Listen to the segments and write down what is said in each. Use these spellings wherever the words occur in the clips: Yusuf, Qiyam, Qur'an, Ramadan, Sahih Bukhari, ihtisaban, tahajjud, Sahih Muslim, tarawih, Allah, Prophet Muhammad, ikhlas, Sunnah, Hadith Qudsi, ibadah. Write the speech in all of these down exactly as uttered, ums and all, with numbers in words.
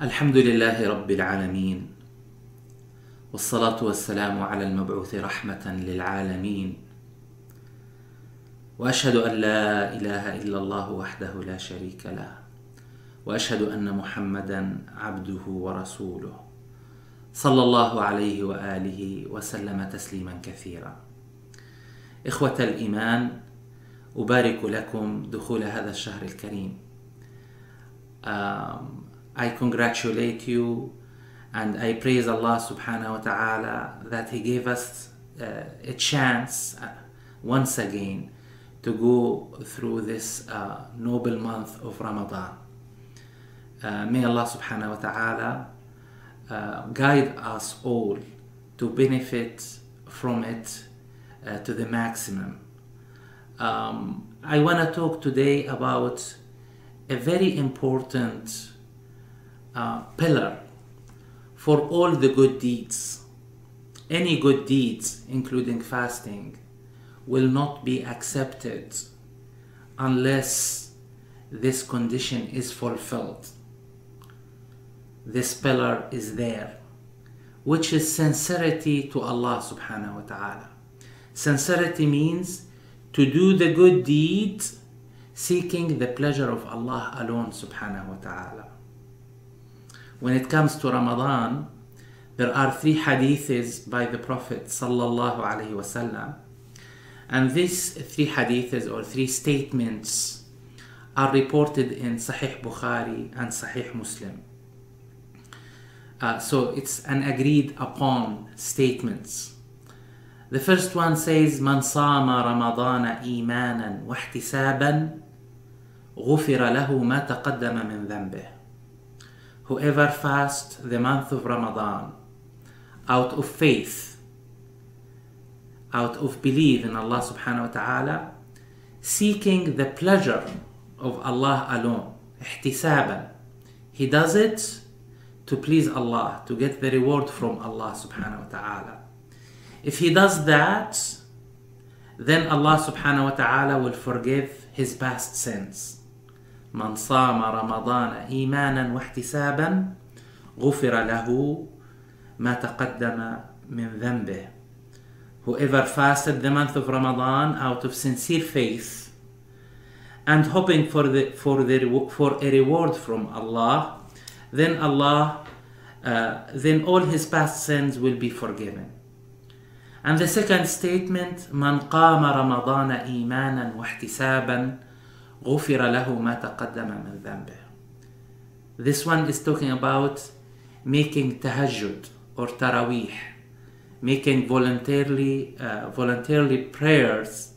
Alhamdulillahi Rabbil Alameen. Wassalatu wassalamu ala al-mab'uthi rahmatan lil-alameen. Wa ashhadu an la ilaha illallah wahdahu la sharika lah. Wa ashhadu anna Muhammadan abduhu wa rasuluh. Sallallahu alayhi wa alihi wa sallama tasliman kathira. إخوة الإيمان، أبارك لكم دخول هذا الشهر الكريم. Um, I congratulate you and I praise Allah subhanahu wa ta'ala that He gave us uh, a chance uh, once again to go through this uh, noble month of Ramadan. Uh, may Allah subhanahu wa ta'ala uh, guide us all to benefit from it uh, to the maximum. Um, I want to talk today about a very important uh, pillar for all the good deeds. Any good deeds, including fasting, will not be accepted unless this condition is fulfilled. This pillar is there, which is sincerity to Allah subhanahu wa ta'ala. Sincerity means to do the good deeds seeking the pleasure of Allah alone subhanahu wa ta'ala. When it comes to Ramadan, there are three hadiths by the Prophet sallallahu alaihi wasallam, and these three hadiths or three statements are reported in Sahih Bukhari and Sahih Muslim. Uh, so it's an agreed upon statements. The first one says, "Man sama Ramadana imanan wa ihtisaban, ghufira lahu ma taqaddama min dhanbihi." Whoever fasts the month of Ramadan out of faith, out of belief in Allah subhanahu wa ta'ala, seeking the pleasure of Allah alone, ihtisaban, he does it to please Allah, to get the reward from Allah subhanahu wa ta'ala. If he does that, then Allah subhanahu wa ta'ala will forgive his past sins. من صام رمضان إيمانا واحتسابا غفر له ما تقدم من ذنبه. Whoever fasted the month of Ramadan out of sincere faith and hoping for the for the for a reward from Allah, then Allah uh, then all his past sins will be forgiven. And the second statement, من قام رمضان إيمانا واحتسابا غفر له ما تقدم من ذنبه. This one is talking about making tahajjud or tarawih, making voluntarily uh, voluntarily prayers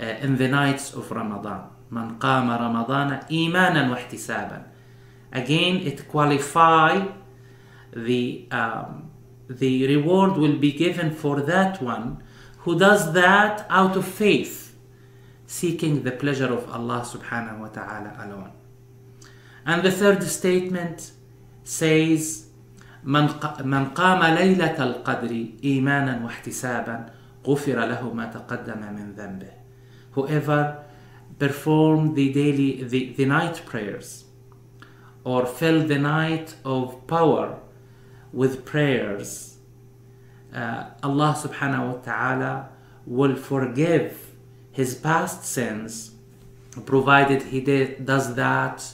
uh, in the nights of Ramadan. من قام رمضان إيمانا واحتسابا. Again, it qualifies the um, the reward will be given for that one who does that out of faith, seeking the pleasure of Allah subhanahu wa ta'ala alone. And the third statement says, من قام ليلة القدر إيمانا واحتسابا غفر له ما تقدم من ذنبه. Whoever performed the daily the, the night prayers or filled the night of power with prayers, uh, Allah subhanahu wa ta'ala will forgive his past sins, provided he did, does that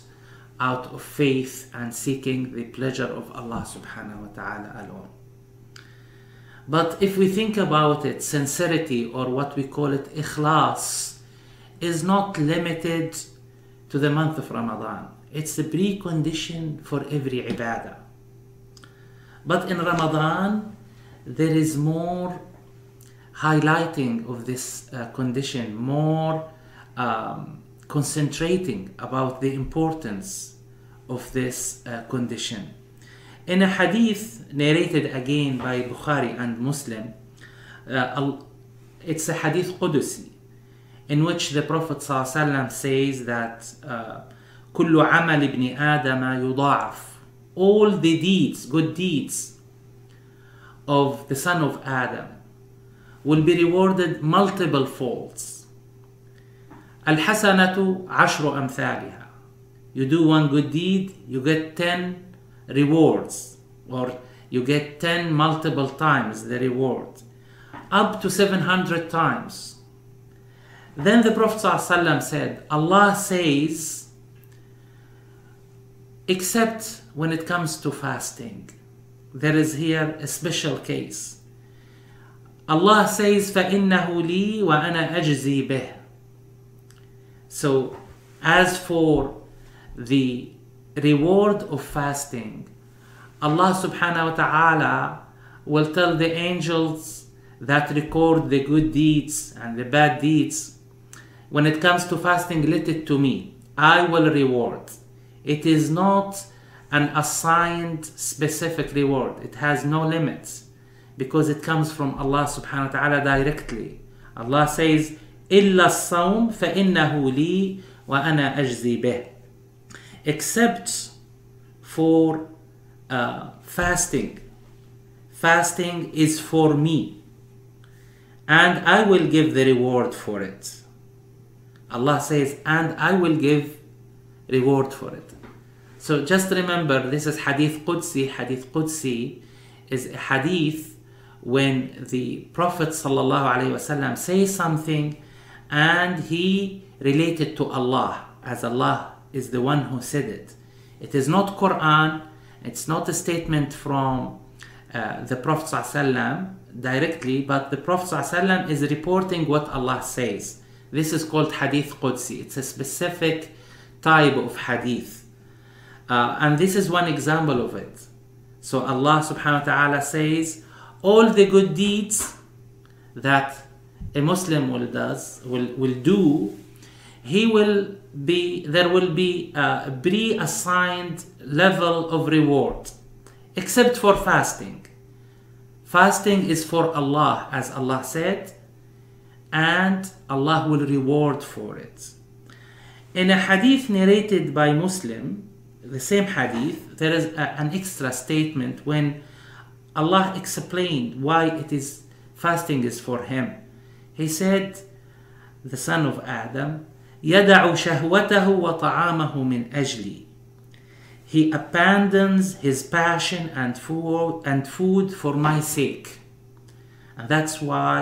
out of faith and seeking the pleasure of Allah subhanahu wa ta'ala alone. But if we think about it, sincerity, or what we call it ikhlas, is not limited to the month of Ramadan. It's the precondition for every ibadah. But in Ramadan, there is more highlighting of this uh, condition, more um, concentrating about the importance of this uh, condition. In a hadith narrated again by Bukhari and Muslim, uh, it's a hadith Qudusi, in which the Prophet ﷺ says that uh, كل عمل ابن آدم يضاعف. All the deeds, good deeds of the son of Adam will be rewarded multiple folds. Al-hasanatu ashru amthaliha. You do one good deed, you get ten rewards, or you get ten multiple times the reward, up to seven hundred times. Then the Prophet ﷺ said, Allah says, except when it comes to fasting, there is here a special case. Allah says, فَإِنَّهُ لِي وَأَنَا أَجْزِي بِهِ. So as for the reward of fasting, Allah subhanahu wa ta'ala will tell the angels that record the good deeds and the bad deeds, when it comes to fasting, let it to me, I will reward. It is not an assigned specific reward, it has no limits, because it comes from Allah subhanahu wa ta'ala directly. Allah says, إِلَّا الصَّوْمْ فَإِنَّهُ لِي وَأَنَا أَجْزِي بِهِ. Except for Uh, fasting. Fasting is for me, and I will give the reward for it. Allah says, and I will give reward for it. So just remember, this is Hadith Qudsi. Hadith Qudsi is a hadith when the Prophet ﷺ says something and he related to Allah, as Allah is the one who said it. It is not Quran. It's not a statement from uh, the Prophet ﷺ directly, but the Prophet ﷺ is reporting what Allah says. This is called Hadith Qudsi. It's a specific type of hadith. Uh, and this is one example of it. So Allah subhanahu wa ta'ala says, all the good deeds that a Muslim will, does, will, will do, he will be, there will be a pre-assigned level of reward, except for fasting. Fasting is for Allah, as Allah said, and Allah will reward for it. In a hadith narrated by Muslim, the same hadith, there is a, an extra statement when Allah explained why it is fasting is for him. He said, the son of Adam, يَدَعُ شَهْوَتَهُ وَطَعَامَهُ مِنْ أَجْلِي. He abandons his passion and food, and food for my sake. And that's why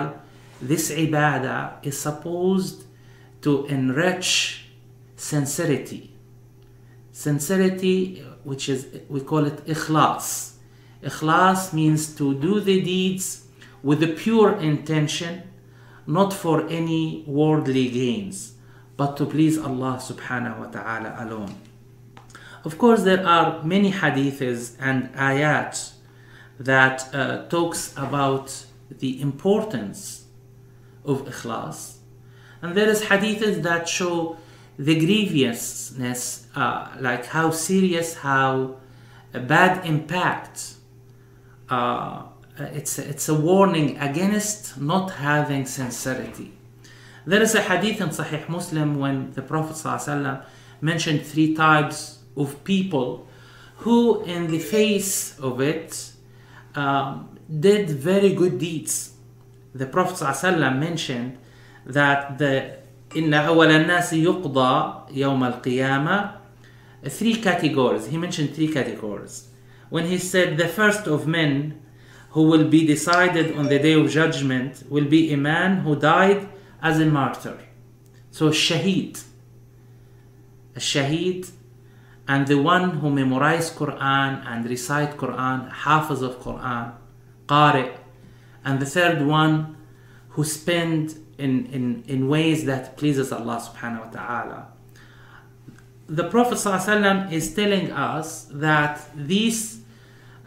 this ibadah is supposed to enrich sincerity. Sincerity, which is, we call it ikhlas. Ikhlas means to do the deeds with a pure intention, not for any worldly gains, but to please Allah subhanahu wa ta'ala alone. Of course, there are many hadiths and ayat that uh, talks about the importance of ikhlas. And there is hadiths that show the grievousness, uh, like how serious, how a bad impact. Uh, it's, it's a warning against not having sincerity. There is a hadith in Sahih Muslim when the Prophet ﷺ mentioned three types of people who, in the face of it, um, did very good deeds. The Prophet ﷺ mentioned that the إِنَّ أَوَلَ النَّاسِ يُقْضَى يَوْمَ الْقِيَامَةِ, three categories. He mentioned three categories. When he said the first of men who will be decided on the day of judgment will be a man who died as a martyr. So shaheed, a shaheed, and the one who memorized Quran and recite Quran, hafiz of Quran, qari, and the third one who spend in, in, in ways that pleases Allah subhanahu wa ta'ala. The Prophet ﷺ is telling us that these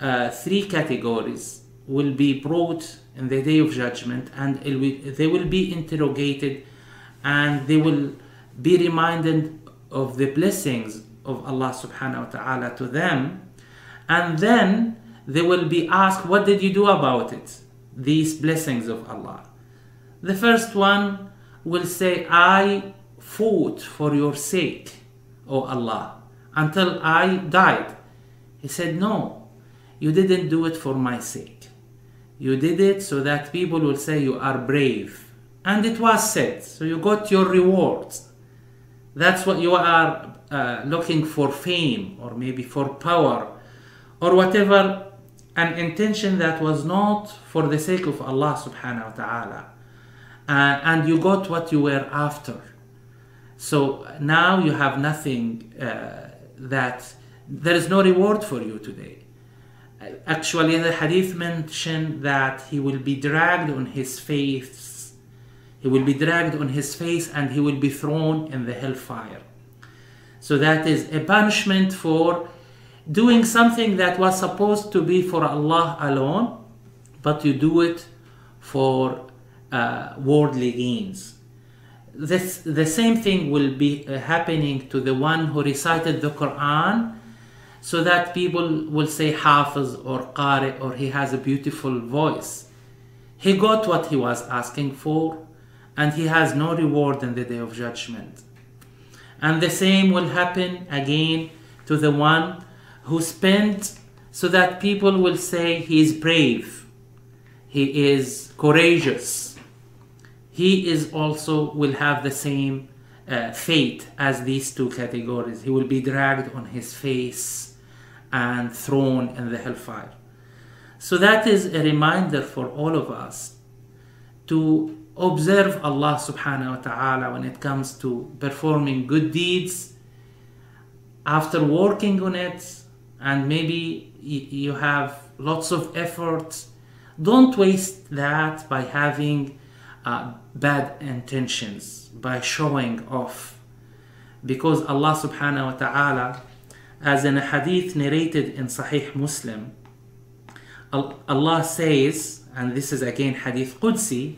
uh, three categories will be brought in the day of judgment, and they will be interrogated, and they will be reminded of the blessings of Allah subhanahu wa ta'ala to them, and then they will be asked, what did you do about it, these blessings of Allah? The first one will say, I fought for your sake, O Allah, until I died. He said, no, you didn't do it for my sake. You did it so that people will say you are brave. And it was said, so you got your rewards. That's what you are uh, looking for, fame, or maybe for power, or whatever, an intention that was not for the sake of Allah subhanahu wa ta'ala, uh, and you got what you were after. So now you have nothing, uh, that there is no reward for you today. Actually, the hadith mentioned that he will be dragged on his face, he will be dragged on his face and he will be thrown in the hellfire. So that is a punishment for doing something that was supposed to be for Allah alone, but you do it for uh, worldly gains. This, the same thing will be uh, happening to the one who recited the Quran, so that people will say Hafiz or Qari, or he has a beautiful voice. He got what he was asking for, and he has no reward in the Day of Judgment. And the same will happen again to the one who spent, so that people will say he is brave, he is courageous. He is also will have the same uh, fate as these two categories. He will be dragged on his face and thrown in the hellfire. So that is a reminder for all of us to observe Allah subhanahu wa ta'ala when it comes to performing good deeds. After working on it, and maybe you have lots of effort, don't waste that by having uh, bad intentions, by showing off. Because Allah subhanahu wa ta'ala, as in a hadith narrated in Sahih Muslim, Allah says, and this is again hadith Qudsi,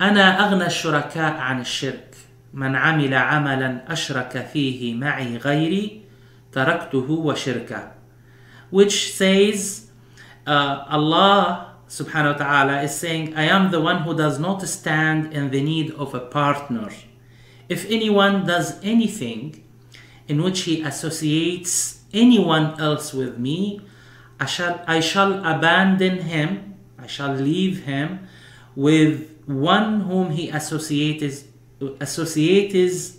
أَنَا أَغْنَى الشُّرَكَاءَ عَنِ الشِّرْكِ مَنْ عَمِلَ عَمَلًا أَشْرَكَ فِيهِ مَعِي غَيْرِي تَرَكْتُهُ وَشِرْكَهُ. Which says, uh, Allah subhanahu wa ta'ala is saying, I am the one who does not stand in the need of a partner. If anyone does anything in which he associates anyone else with me, I shall, I shall abandon him, I shall leave him with one whom he associates associates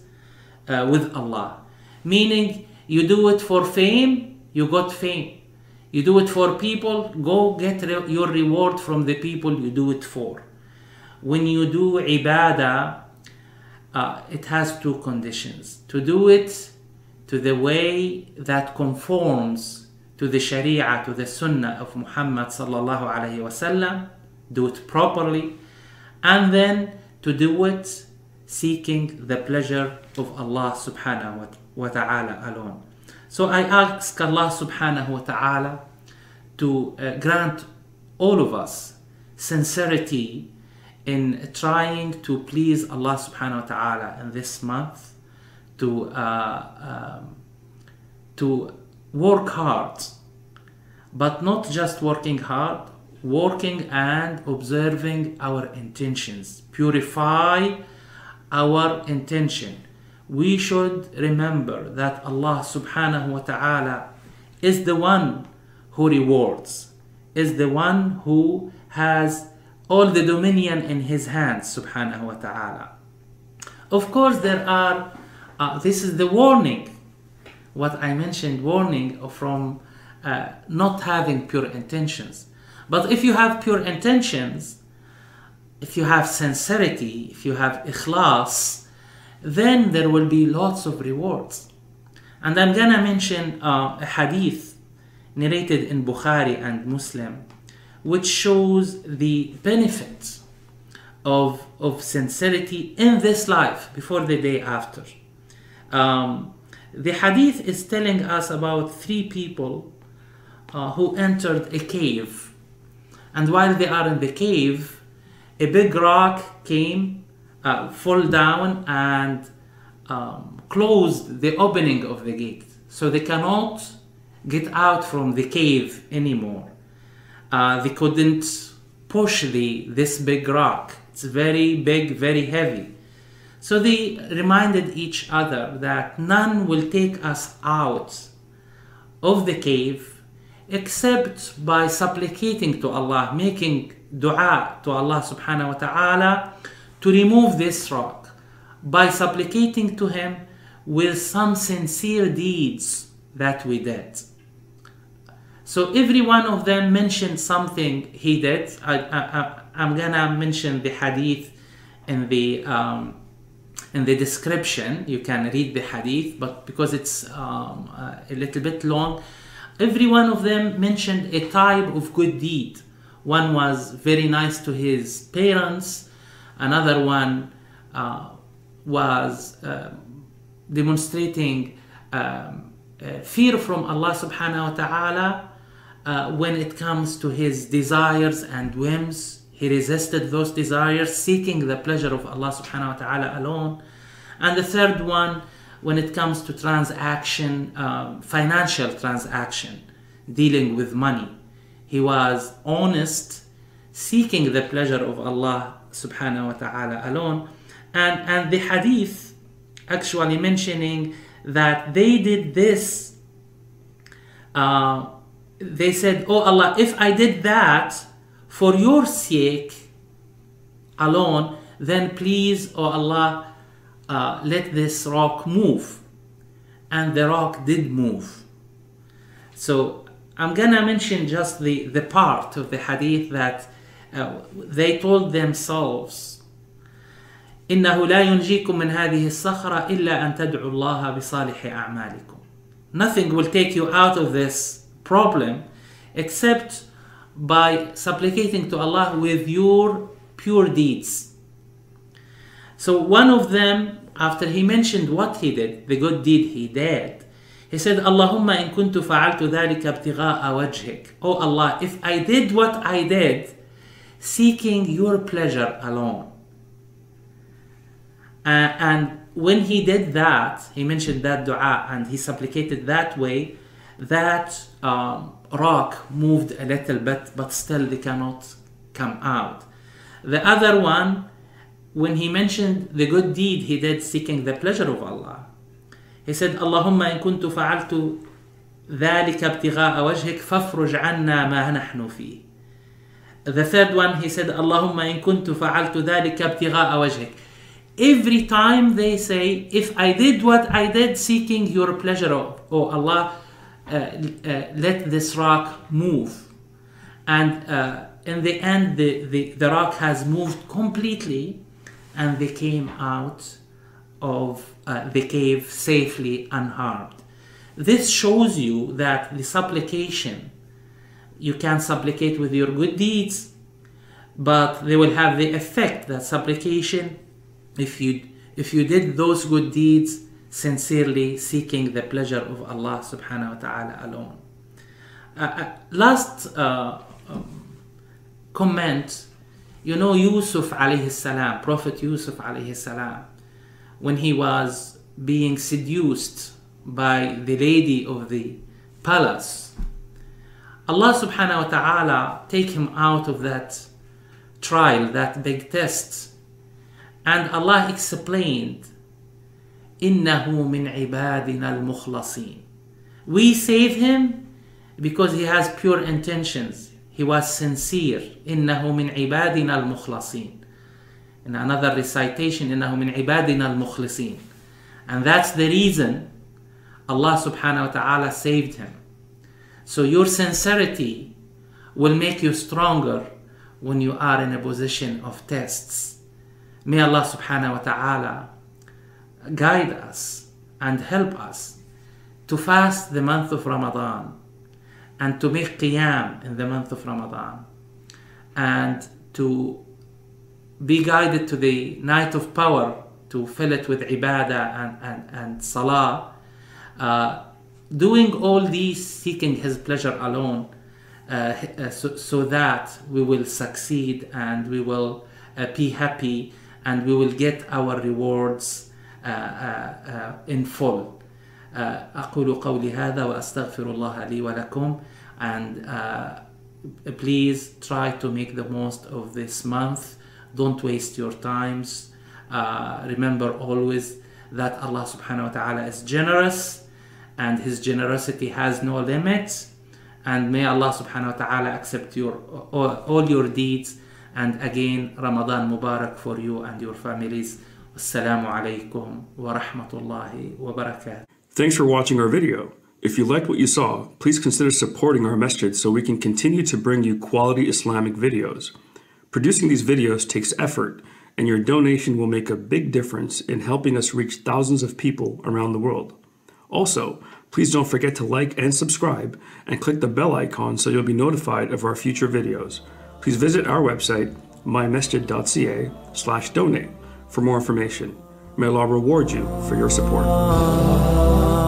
uh, with Allah. Meaning, you do it for fame, you got fame. You do it for people, go get re your reward from the people you do it for. When you do ibadah, uh, it has two conditions: to do it to the way that conforms to the sharia, to the sunnah of Muhammad sallallahu alaihi wasallam, do it properly, and then to do it seeking the pleasure of Allah subhanahu wa ta'ala alone. So I ask Allah subhanahu wa ta'ala to uh, grant all of us sincerity in trying to please Allah subhanahu wa ta'ala in this month, to, uh, um, to work hard, but not just working hard, working and observing our intentions. Purify our intention. We should remember that Allah subhanahu wa ta'ala is the one who rewards, is the one who has all the dominion in his hands subhanahu wa ta'ala. Of course there are, uh, this is the warning, what I mentioned, warning from uh, not having pure intentions. But if you have pure intentions, if you have sincerity, if you have ikhlas, then there will be lots of rewards. And I'm gonna mention uh, a hadith narrated in Bukhari and Muslim, which shows the benefits of, of sincerity in this life before the day after. Um, the hadith is telling us about three people uh, who entered a cave. And while they are in the cave, a big rock came, uh, fell down and um, closed the opening of the gate. So they cannot get out from the cave anymore. Uh, they couldn't push the, this big rock. It's very big, very heavy. So they reminded each other that none will take us out of the cave except by supplicating to Allah, making dua to Allah subhanahu wa ta'ala to remove this rock, by supplicating to him with some sincere deeds that we did. So every one of them mentioned something he did. I, I, I, I'm gonna mention the hadith in the um, in the description. You can read the hadith, but because it's um, a little bit long, every one of them mentioned a type of good deed. One was very nice to his parents. Another one uh, was uh, demonstrating um, uh, fear from Allah subhanahu wa ta'ala. Uh, when it comes to his desires and whims, he resisted those desires, seeking the pleasure of Allah subhanahu wa ta'ala alone. And the third one, when it comes to transaction, uh, financial transaction, dealing with money, he was honest, seeking the pleasure of Allah subhanahu wa ta'ala alone. And, and the hadith actually mentioning that they did this, uh, they said, "Oh Allah, if I did that for your sake alone, then please, oh Allah, uh, let this rock move." And the rock did move. So I'm gonna mention just the, the part of the hadith that uh, they told themselves, إِنَّهُ لَا يُنْجِيكُمْ مِنْ هَذِهِ الصَّخْرَةِ إِلَّا أَنْ تَدْعُوا اللَّهَ بِصَالِحِ أَعْمَالِكُمْ. Nothing will take you out of this problem except by supplicating to Allah with your pure deeds. So one of them, after he mentioned what he did, the good deed he did, he said, "Allahumma in kuntu fa'altu dhalika ibtigha'a wajhik." Oh Allah, if I did what I did, seeking your pleasure alone. Uh, and when he did that, he mentioned that dua and he supplicated that way, that um, rock moved a little bit, but still they cannot come out. The other one, when he mentioned the good deed he did seeking the pleasure of Allah, he said, "Allahumma in kuntu fa'altu dhalika ibtigha'a wajhik fafruj 'anna ma nahnu fihi." The third one, he said, "Allahumma in kuntu fa'altu dhalika ibtigha'a wajhik." Every time they say, "If I did what I did seeking your pleasure, O Allah, Uh, uh, let this rock move," and uh, in the end the, the, the rock has moved completely and they came out of uh, the cave safely, unharmed. This shows you that the supplication, you can supplicate with your good deeds, but they will have the effect that supplication, if you, if you did those good deeds sincerely, seeking the pleasure of Allah subhanahu wa ta'ala alone. Uh, uh, last uh, um, comment, you know, Yusuf alayhi salam, Prophet Yusuf alayhi salam, when he was being seduced by the lady of the palace, Allah subhanahu wa ta'ala take him out of that trial, that big test. And Allah explained, إِنَّهُ مِنْ عِبَادِنَا الْمُخْلَصِينَ. We save him because he has pure intentions. He was sincere. إِنَّهُ مِنْ عِبَادِنَا الْمُخْلَصِينَ. In another recitation, إِنَّهُ مِنْ عِبَادِنَا الْمُخْلَصِينَ. And that's the reason Allah subhanahu wa ta'ala saved him. So your sincerity will make you stronger when you are in a position of tests. May Allah subhanahu wa ta'ala guide us and help us to fast the month of Ramadan and to make Qiyam in the month of Ramadan and to be guided to the night of power, to fill it with Ibadah and, and, and Salah. Uh, doing all these, seeking His pleasure alone, uh, so, so that we will succeed and we will uh, be happy and we will get our rewards Uh, uh, uh, in full. Uh, أقول قولي هذا وأستغفر الله لي ولكم, and uh, please try to make the most of this month. Don't waste your times. Uh, remember always that Allah subhanahu wa ta'ala is generous and His generosity has no limits, and may Allah subhanahu wa ta'ala accept your, all, all your deeds, and again Ramadan Mubarak for you and your families. Assalamu alaikum wa rahmatullahi wa barakatuh. Thanks for watching our video. If you liked what you saw, please consider supporting our masjid so we can continue to bring you quality Islamic videos. Producing these videos takes effort, and your donation will make a big difference in helping us reach thousands of people around the world. Also, please don't forget to like and subscribe, and click the bell icon so you'll be notified of our future videos. Please visit our website, my masjid dot c a slash donate, for more information. May Allah reward you for your support.